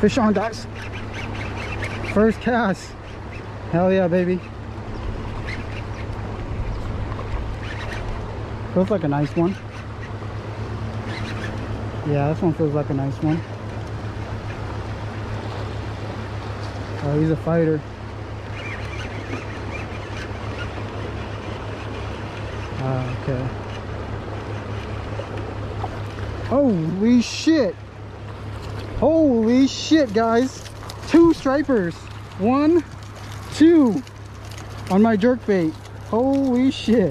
Fish on, guys. First cast. Hell yeah, baby. Feels like a nice one. Yeah, this one feels like a nice one. Oh, he's a fighter. Okay. Holy shit. Holy shit, guys. 2 stripers. 1, 2 on my jerkbait. Holy shit.